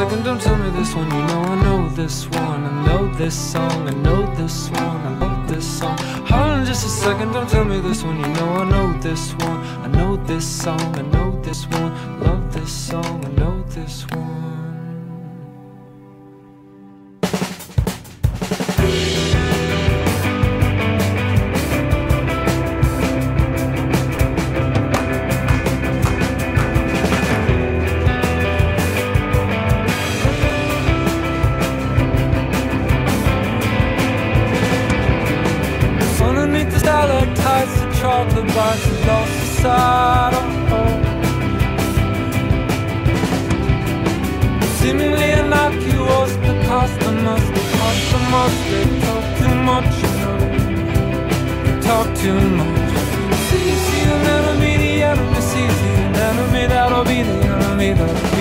second, don't tell me this one. You know I know this one, I know this song, I know this one, I love this song. Hold on just a second, don't tell me this one. You know I know this one, I know this song, I know this one, I love this song, I know this one. Chocolate boxes lost inside of home. Seemingly innocuous, because the customers, they talk too much, you know. They talk too much. See an enemy, the enemy sees you. An enemy that'll be the enemy that'll